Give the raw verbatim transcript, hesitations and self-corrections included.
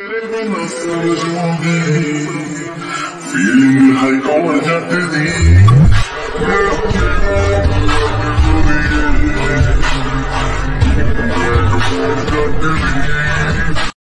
Feeling like all that